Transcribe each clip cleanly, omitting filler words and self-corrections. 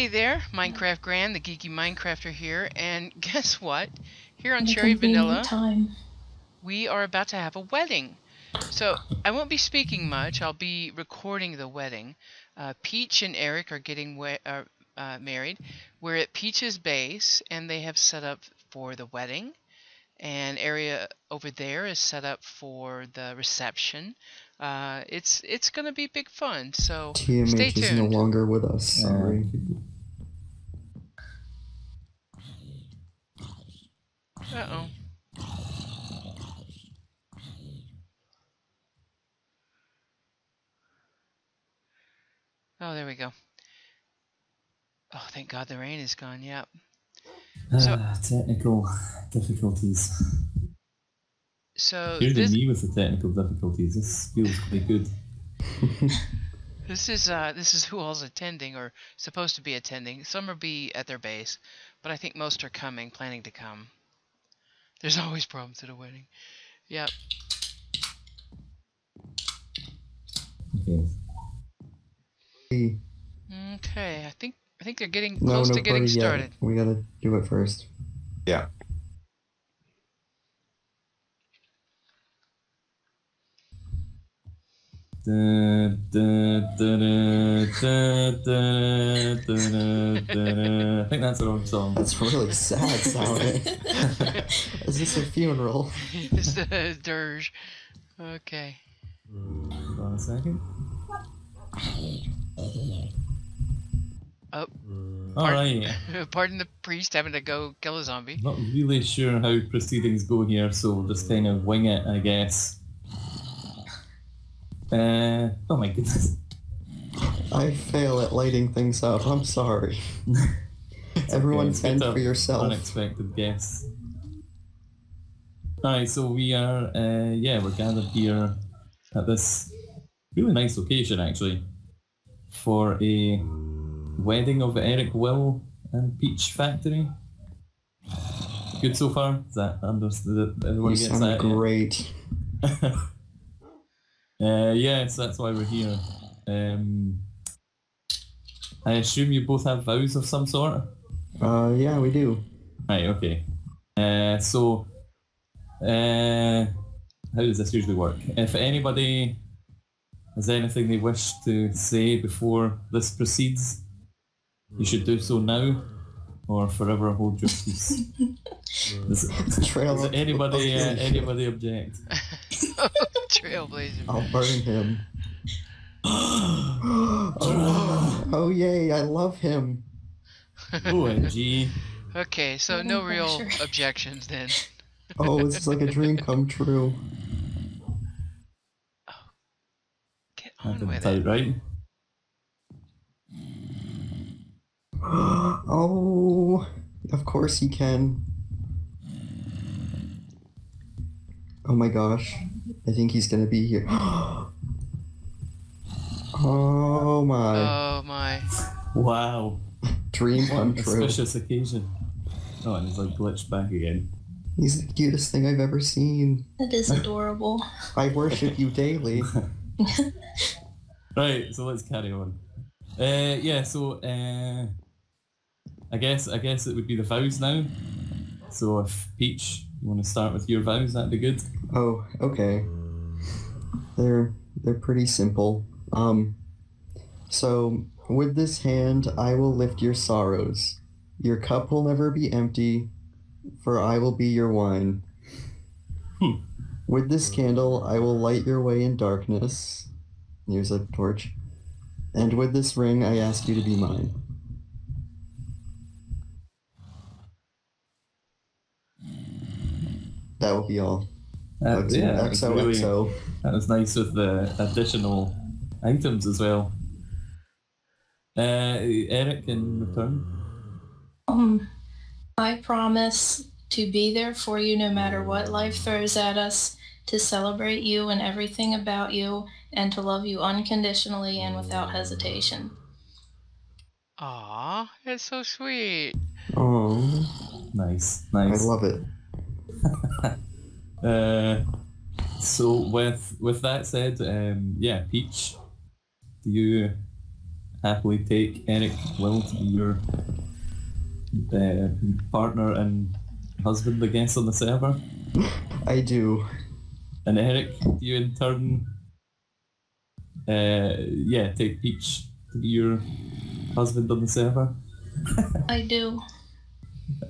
Hey there, Minecraft Gran, the Geeky Minecrafter here, and guess what? Here on Cherry Vanilla, we are about to have a wedding. So, I won't be speaking much, I'll be recording the wedding. Peach and Eric are getting married. We're at Peach's base, and they have set up for the wedding. And area over there is set up for the reception. It's gonna be big fun. So TMH stay tuned. Is no longer with us. Sorry. Uh-oh. Oh, there we go. Oh, thank God the rain is gone. Yep. So, technical difficulties. So you're the me with the technical difficulties. This feels pretty good. This is who all's attending or supposed to be attending. Some will be at their base, but I think most are coming, planning to come. There's always problems at a wedding. Yep. Okay. Okay, I think they're getting close to getting started. We gotta do it first. Yeah. I think that's the wrong song. That's really sad sounding. Is this a funeral? It's the dirge. Okay. Hold on a second. Oh, pardon the priest having to go kill a zombie. Not really sure how proceedings go here, so we'll just kind of wing it, I guess. Oh my goodness. I fail at lighting things up, I'm sorry. Everyone fend for yourself. Unexpected guess. Alright, so we are, we're gathered here at this really nice location, actually, for a wedding of Eric Will and Peach Factory. Good so far? Is that understood? Everyone gets that? Great. Yes, that's why we're here. I assume you both have vows of some sort? Yeah, we do. Right, okay. How does this usually work? If anybody has anything they wish to say before this proceeds, you should do so now, or forever hold your peace. Does anybody object? Trailblazer. I'll burn him. Oh yay! I love him. OMG. Okay, so no real objections then. Oh, it's like a dream come true. Oh, get on with it, right? Oh, of course he can. Oh my gosh, I think he's gonna be here. Oh my. Oh my. Wow. Dream come true. Auspicious occasion. Oh, and he's like glitched back again. He's the cutest thing I've ever seen. That is adorable. I worship you daily. Right, so let's carry on. I guess it would be the vows now. So if Peach, you want to start with your vows, that'd be good. Oh, okay. They're pretty simple. So with this hand, I will lift your sorrows. Your cup will never be empty, for I will be your wine. With this candle, I will light your way in darkness. Here's a torch. And with this ring, I ask you to be mine. That will be all. XOXO. That was nice with the additional items as well. Eric, in return? I promise to be there for you no matter what life throws at us, to celebrate you and everything about you, and to love you unconditionally and without hesitation. Aww, that's so sweet. Oh, nice. I love it. So with that said, Peach, do you happily take Eric Will to be your partner and husband, I guess, on the server. I do. And Eric, you in turn, take Peach to be your husband on the server. I do.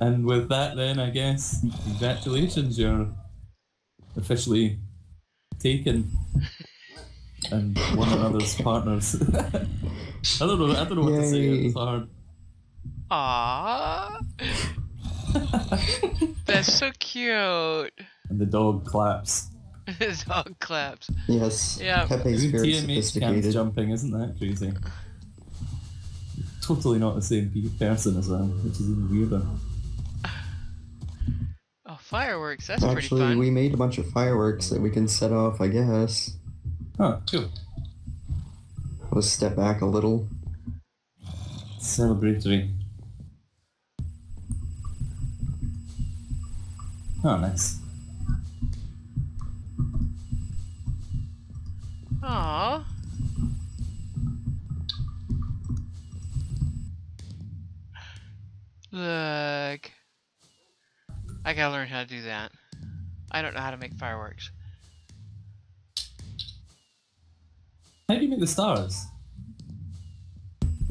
And with that then, I guess, congratulations, you're officially taken and one another's partners. I don't know what to say, it's hard. Aww. That's so cute. And the dog claps. The dog claps. Yes. Yeah. Pepe's very sophisticated. Jumping, isn't that crazy? Totally not the same person as well, which is even weirder. Oh, fireworks, that's actually pretty fun. Actually, we made a bunch of fireworks that we can set off, I guess. Oh, cool. Let's step back a little. Celebratory. Oh, nice. Aww. Look. I gotta learn how to do that. I don't know how to make fireworks. How do you make the stars?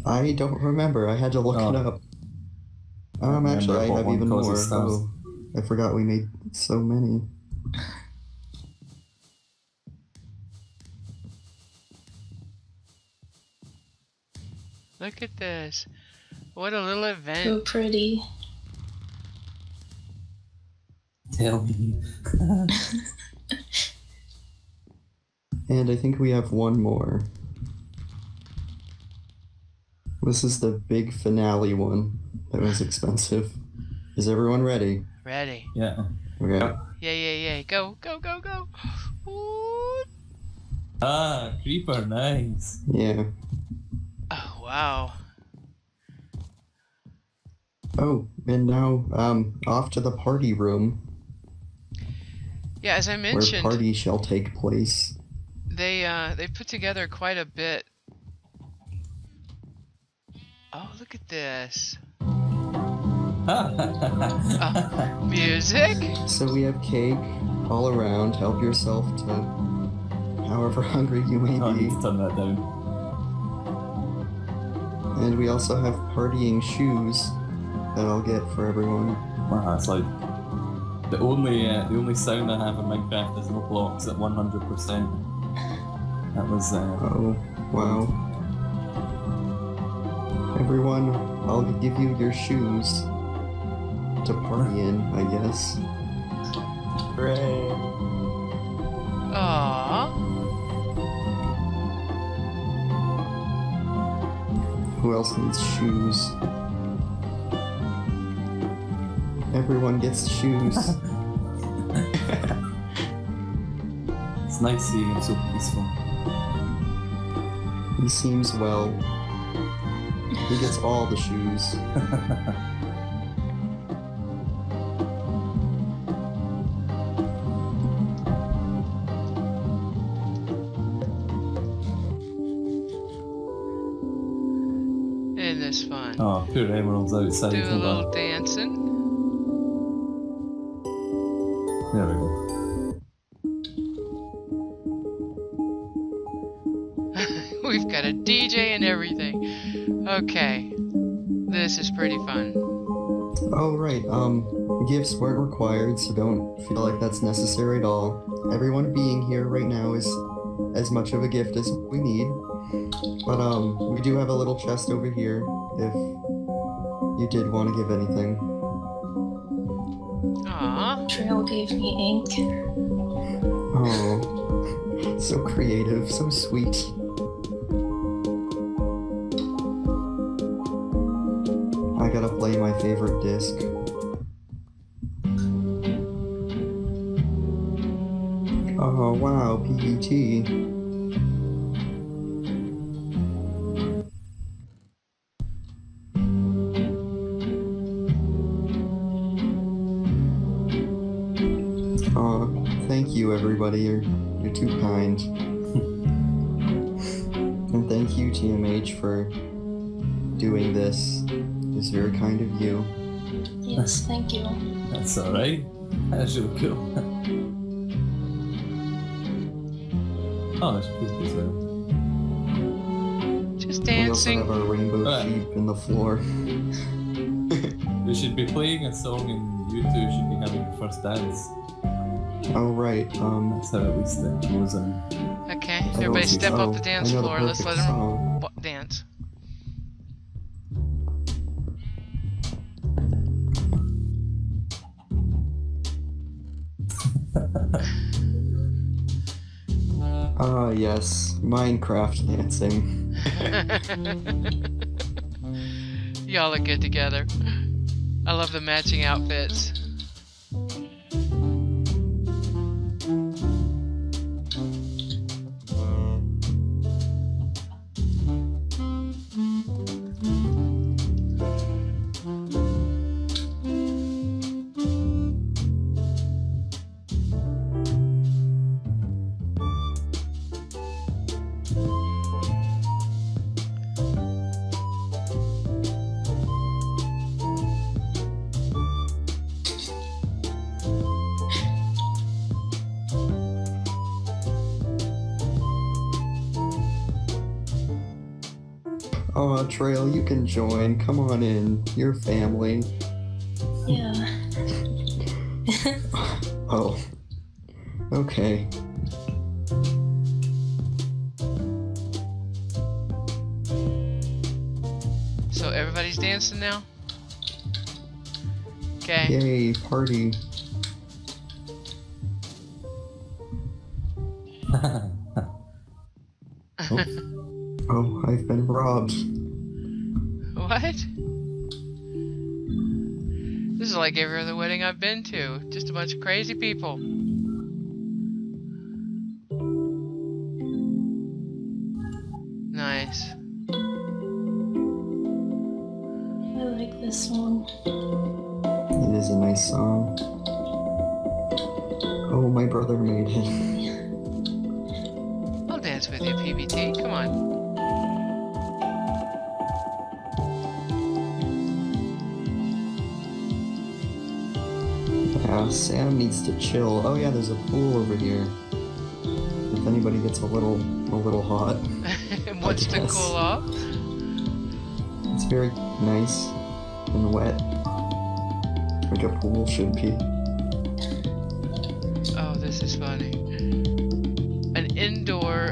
I don't remember. I had to look it up. Actually, I have even more. Oh, I forgot we made so many. Look at this. What a little event. So pretty. Tell me. And I think we have one more. This is the big finale one that was expensive. Is everyone ready? Ready. Yeah. Okay. Yeah. Go. Ooh. Ah, creeper, nice. Yeah. Oh, wow. Oh, and now off to the party room. Yeah, as I mentioned, where party shall take place. They put together quite a bit. Oh, look at this. Music. So we have cake all around. Help yourself to however hungry you may be. I need to turn that down. And we also have partying shoes that I'll get for everyone. Wow, it's like the only sound I have in Minecraft is no blocks at 100%. That was oh wow. Everyone, I'll give you your shoes to party in, I guess. Hooray! Aww. Who else needs shoes? Everyone gets shoes. It's nice seeing him so peaceful. He seems well. He gets all the shoes. Isn't this fun? Oh, good, everyone's outside. Do a little dancing. There we go. We've got a DJ and everything. Okay. This is pretty fun. Oh, right. Gifts weren't required, so don't feel like that's necessary at all. Everyone being here right now is as much of a gift as we need. But, we do have a little chest over here if you did want to give anything. Trail gave me ink. Oh, so creative, so sweet. I gotta play my favorite disc. Oh wow, PBT. Thank you, everybody. You're too kind. And thank you, TMH, for doing this. It's very kind of you. Yes, thank you. That's all right. That's really cool. Oh, that's pretty. Just dancing. We also have our rainbow sheep in the floor. We should be playing a song, and you two should be having the first dance. Oh right. That's how at least that was. Okay, everybody, step up the dance floor. Let's let them dance. Ah, yes, Minecraft dancing. Y'all look good together. I love the matching outfits. Oh, Trail, you can join. Come on in. You're family. Yeah. Oh. Okay. So everybody's dancing now? Okay. Yay, party. Oh, I've been robbed. What? This is like every other wedding I've been to. Just a bunch of crazy people. Nice. I like this song. It is a nice song. Oh, my brother made it. I'll dance with you, PBT. Come on. Sam needs to chill. Oh yeah, there's a pool over here. If anybody gets a little hot, wants to cool off. It's very nice and wet, like a pool should be. Oh, this is funny. An indoor,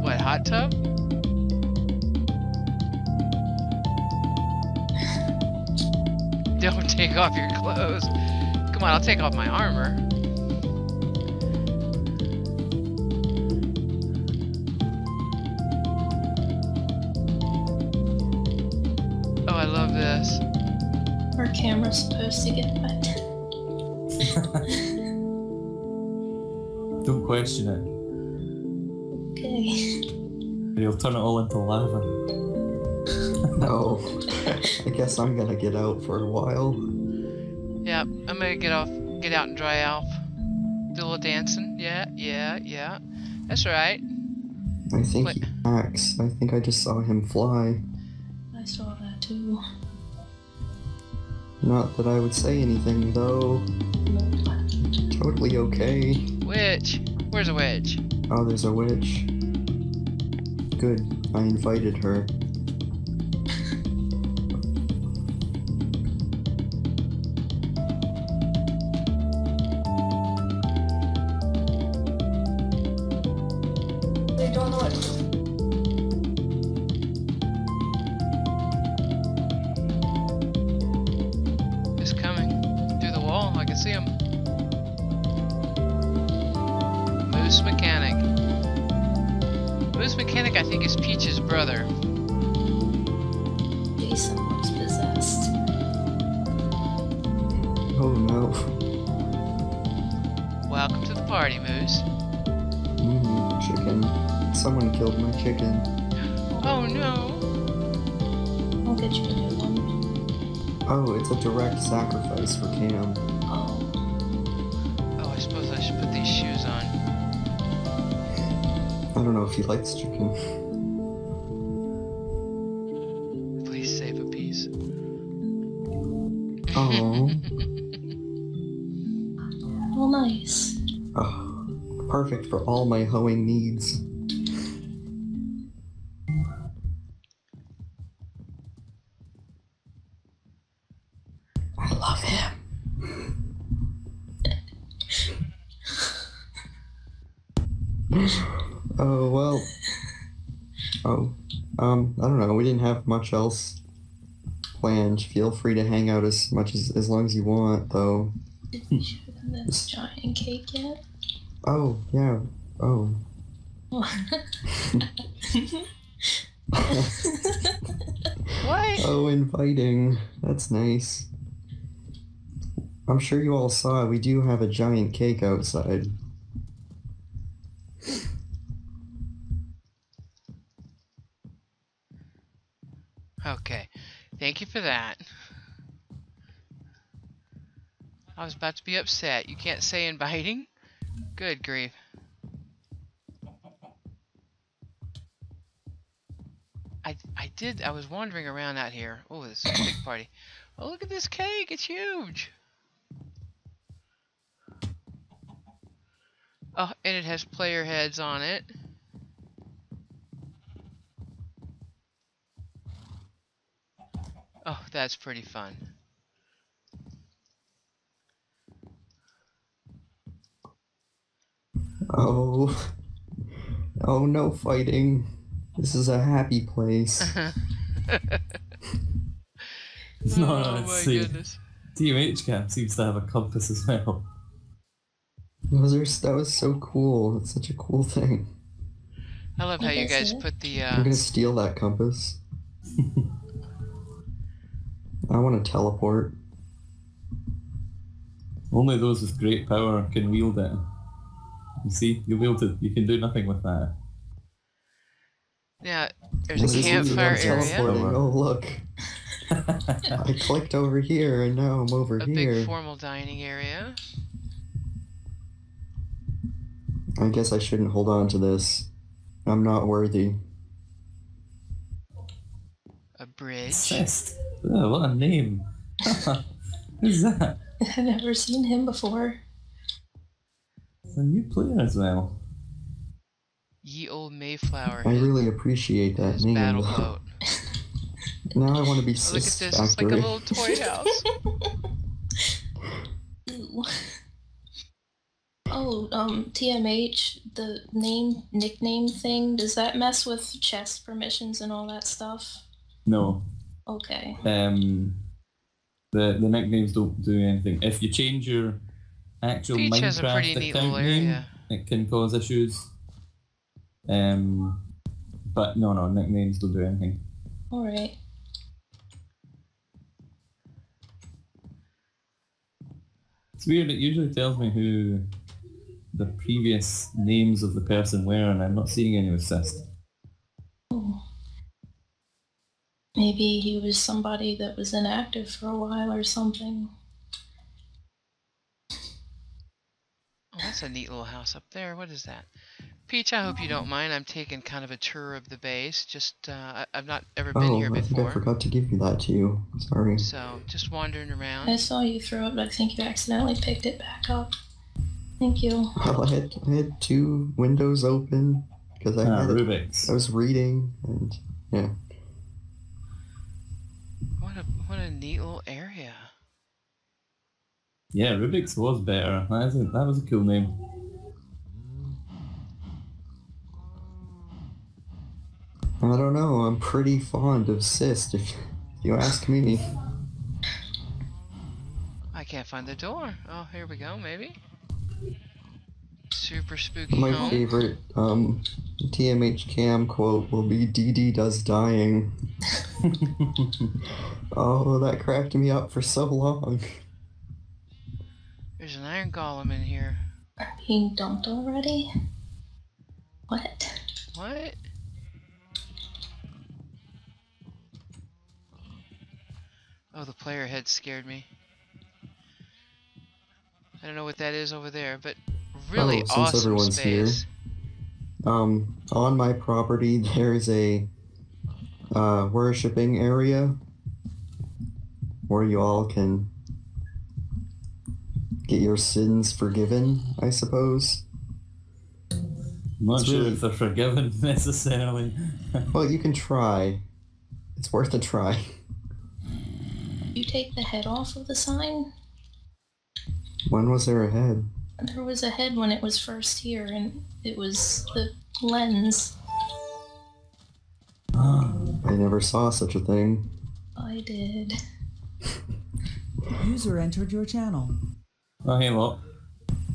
what, hot tub? Don't take off your clothes. Come on, I'll take off my armor. Oh, I love this. Our camera's supposed to get wet. Don't question it. Okay. You'll turn it all into lava. No, I guess I'm gonna get out for a while. Yeah, I'm gonna get out and dry off. Do a little dancing. Yeah. That's right. I think he acts. I think I just saw him fly. I saw that too. Not that I would say anything though. Nope. Totally okay. Witch. Where's a witch? Oh, there's a witch. Good. I invited her. I think it's Peach's brother. Maybe someone's possessed. Oh no. Welcome to the party, Moose. Mmm, chicken. Someone killed my chicken. Oh no. I'll get you a new one. Oh, it's a direct sacrifice for Cam. Oh, I suppose I should put these shoes on. I don't know if he likes chicken. Oh. Well, nice. Perfect for all my hoeing needs. I love him. Oh, well. Oh, I don't know. We didn't have much else planned. Feel free to hang out as long as you want, though. Did you show them this giant cake yet? Oh, yeah. Oh. What? Oh, inviting. That's nice. I'm sure you all saw we do have a giant cake outside. Okay. Thank you for that. I was about to be upset. You can't say inviting? Good grief. I was wandering around out here. Oh, this is a big party. Oh, look at this cake. It's huge. Oh, and it has player heads on it. Oh, that's pretty fun. Oh. Oh, no fighting. This is a happy place. It's not oh, my goodness. DMH Camp seems to have a compass as well. That was so cool. It's such a cool thing. I love how you guys put the... I'm gonna steal that compass. I want to teleport. Only those with great power can wield it. You see? You wield it. You can do nothing with that. Yeah, there's a campfire area. Oh, look. I clicked over here and now I'm over here. A big formal dining area. I guess I shouldn't hold on to this. I'm not worthy. A bridge. Obsessed. Oh, what a name. Who's that? I've never seen him before. It's a new player as well. Ye Olde Mayflower. I really appreciate that name. Battle boat. Now I want to be oh, look at this, it's like a little toy house. Oh, TMH, the nickname thing, does that mess with chest permissions and all that stuff? No. Okay. The nicknames don't do anything. If you change your actual Peach Minecraft account name, it can cause issues. But no, nicknames don't do anything. All right. It's weird. It usually tells me who the previous names of the person were, and I'm not seeing any assist. Maybe he was somebody that was inactive for a while or something. Oh, that's a neat little house up there. What is that? Peach, I hope you don't mind. I'm taking kind of a tour of the base. Just, I've not ever been here before. I forgot to give you that to you. Sorry. So, just wandering around. I saw you throw it, but I think you accidentally picked it back up. Thank you. Well, I had two windows open because I had Rubik's. I was reading and, yeah. What a neat little area. Yeah, Rubik's was better. That was a cool name. I don't know. I'm pretty fond of Cyst, if you ask me. I can't find the door. Oh, here we go, maybe. Super spooky My favorite TMH Cam quote will be DD does dying. Oh, that cracked me up for so long. There's an iron golem in here. Are we being dumped already? What? What? Oh, the player head scared me. I don't know what that is over there, but really awesome space. Here, on my property there's a worshipping area where you all can get your sins forgiven, I suppose. I'm not sure if they're forgiven necessarily. Well, you can try. It's worth a try. You take the head off of the sign? When was there a head? There was a head when it was first here, and it was the lens. I never saw such a thing. I did. User entered your channel. Oh, hey, Lop.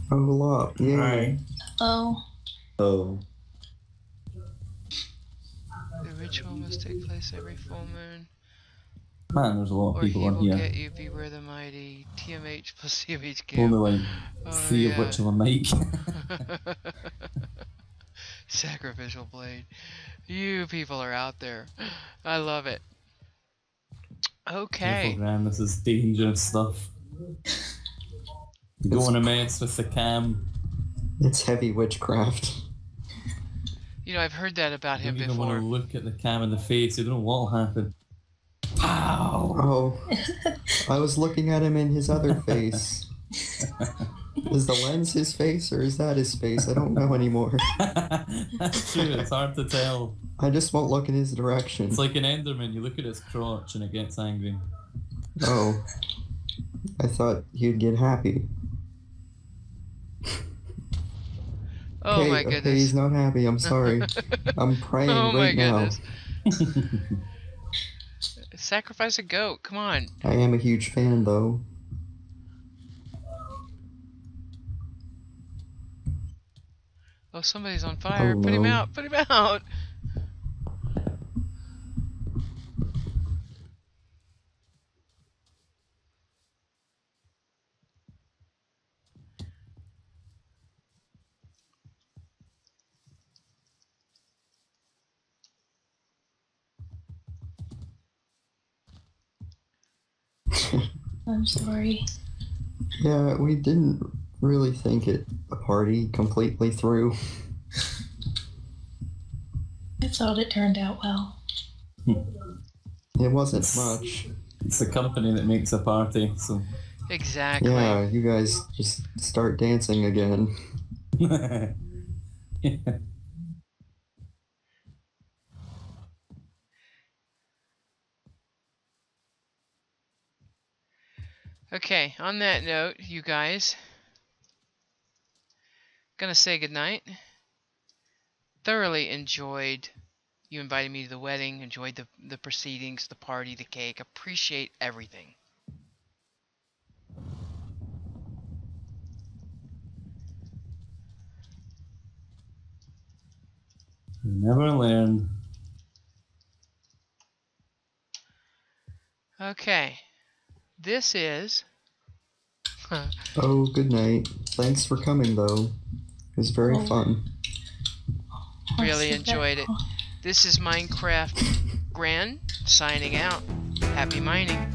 Oh, Lop. Yay. Hi. Oh. Oh. The ritual must take place every full moon. Man, there's a lot of people on here. Or he will get you, beware the mighty, TMH plus CMH game. Only like three of which are Mike. Sacrificial blade. You people are out there. I love it. Okay. Man, this is dangerous stuff. You don't want to mess with the cam. It's heavy witchcraft. You know, I've heard that about him before. You don't want to look at the cam in the face. You don't know what will happen. Wow! Oh, I was looking at him in his other face. Is the lens his face or is that his face? I don't know anymore. That's true, it's hard to tell. I just won't look in his direction. It's like an Enderman, you look at his crotch and it gets angry. Oh. I thought he'd get happy. Oh okay, my goodness. Okay, he's not happy, I'm sorry. I'm praying right now. Oh my goodness. Sacrifice a goat, come on. I am a huge fan, though. Oh, somebody's on fire. Oh, put him out, put him out! I'm sorry. Yeah, we didn't really think it a party completely through. I thought it turned out well. It wasn't much. It's the company that makes a party, so... Exactly. Yeah, you guys just start dancing again. Yeah. Okay, on that note, you guys, gonna say goodnight. Thoroughly enjoyed you inviting me to the wedding, enjoyed the proceedings, the party, the cake, appreciate everything. Never learned. Okay. This is... Oh, good night. Thanks for coming, though. It was very fun. Really enjoyed it. This is Minecraft Gran signing out. Happy mining.